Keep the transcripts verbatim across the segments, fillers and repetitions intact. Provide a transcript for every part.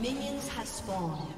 Minions have spawned.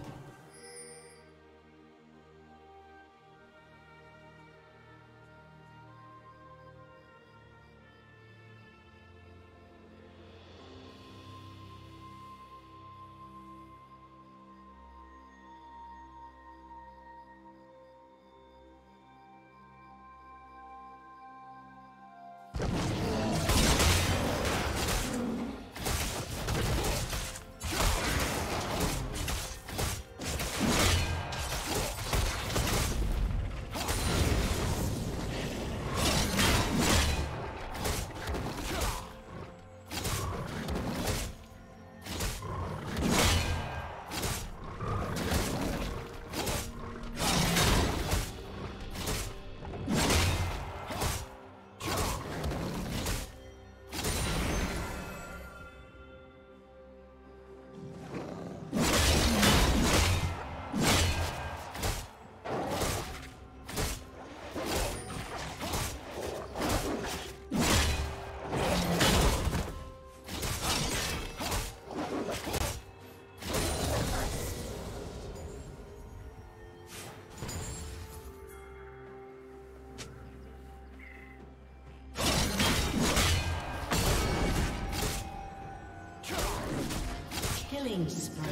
Killing spree.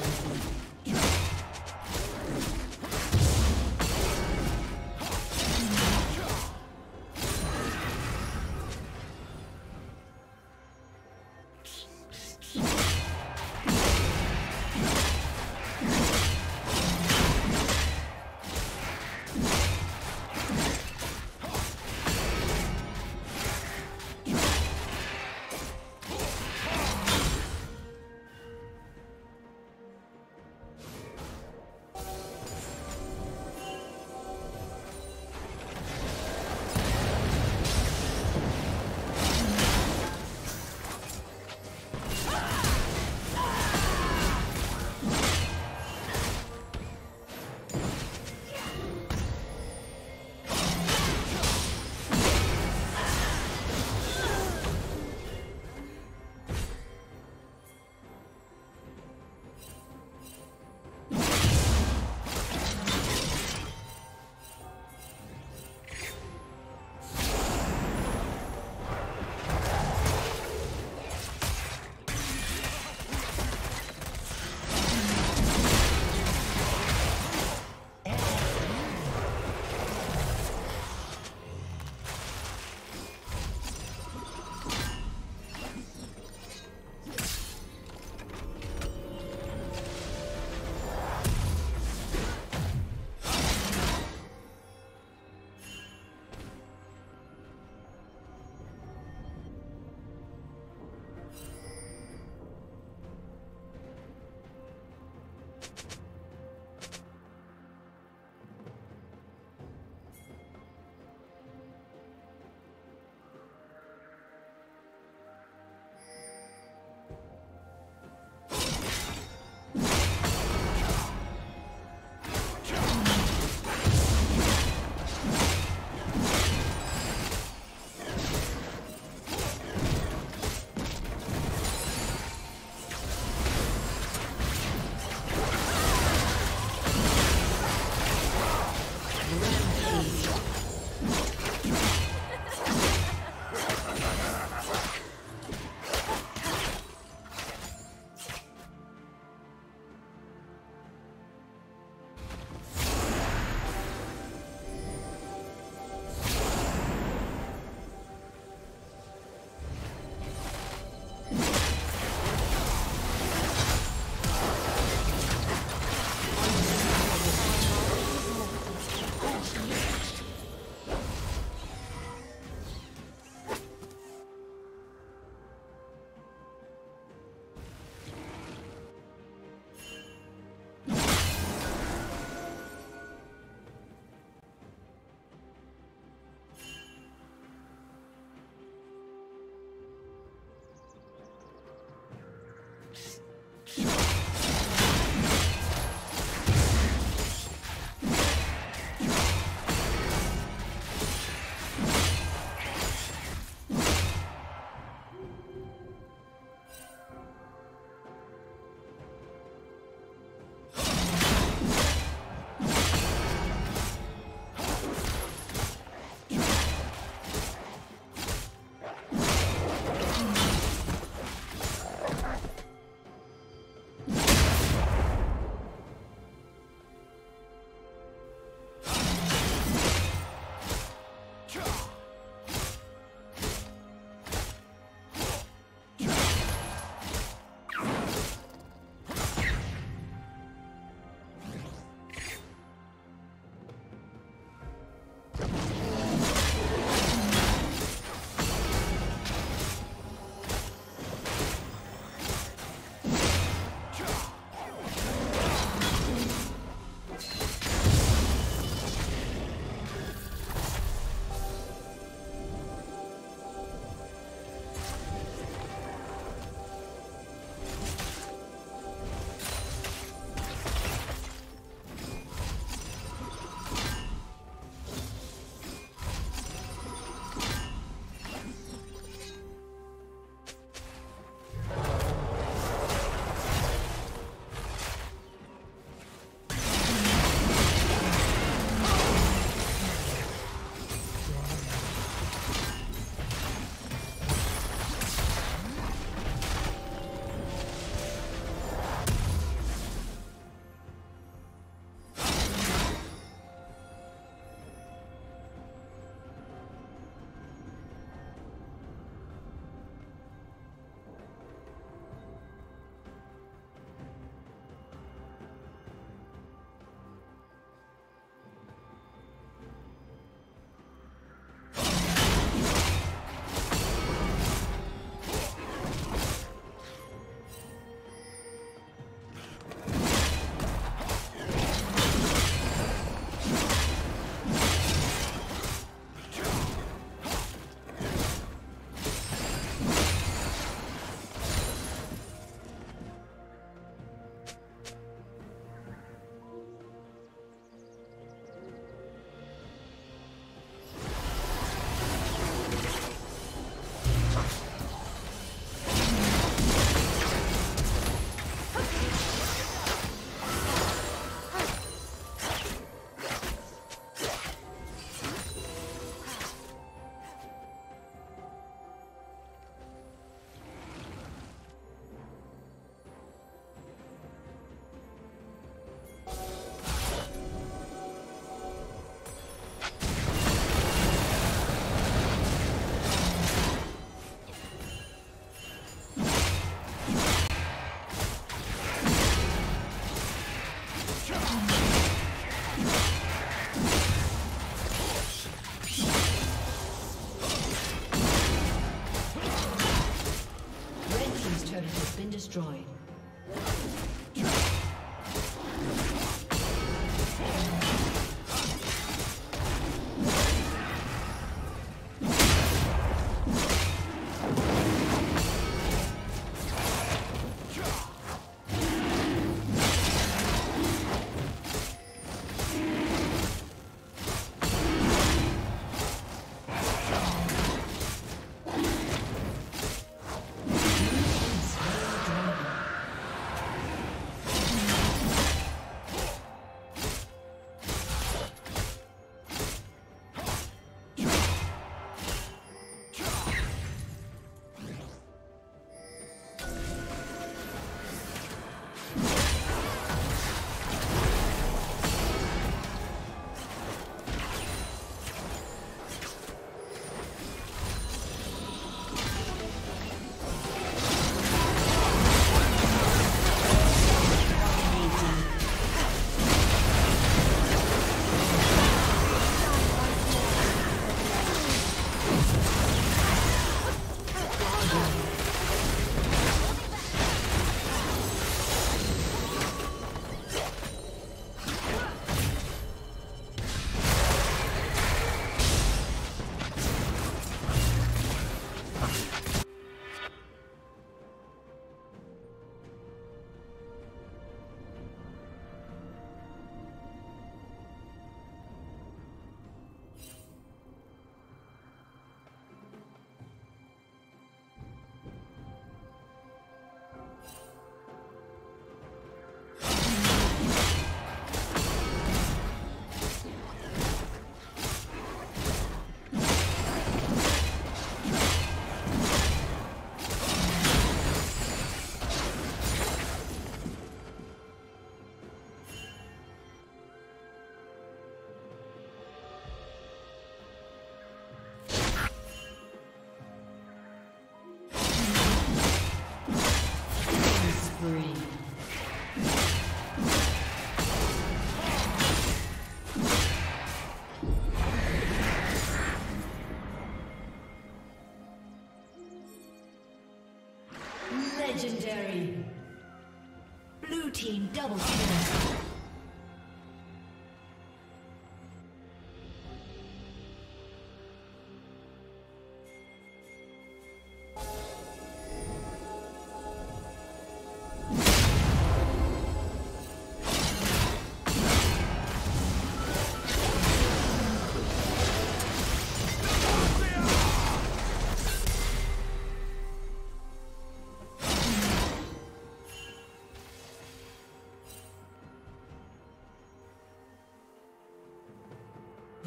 Double kill.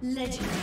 Legendary.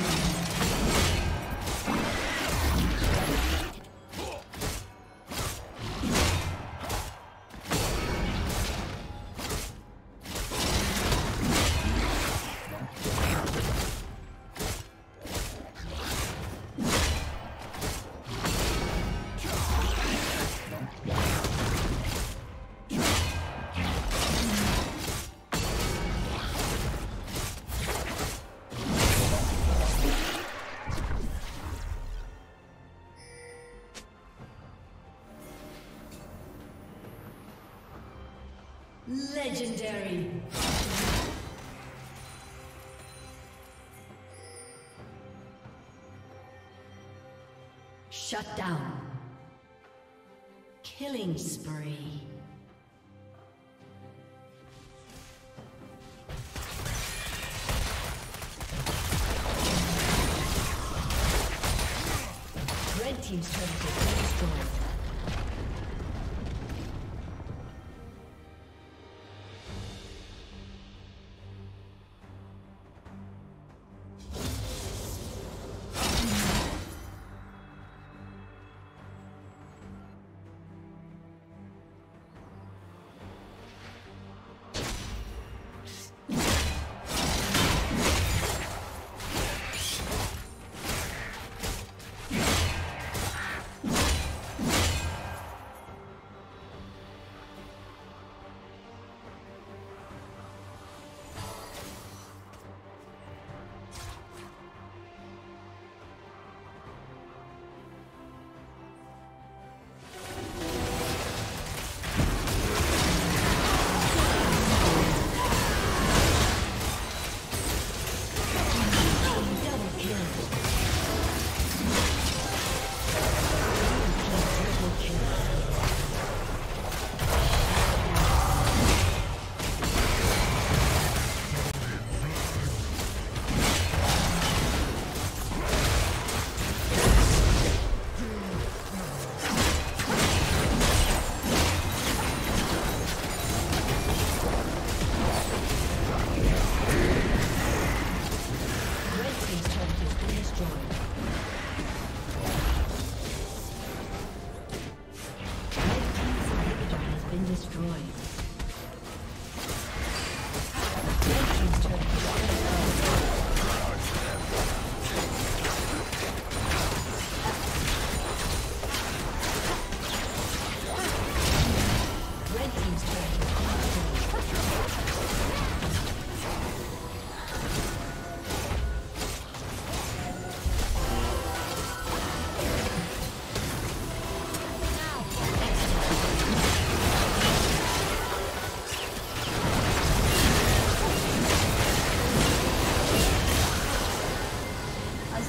Legendary. Shut down. Killing spree.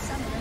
Summer.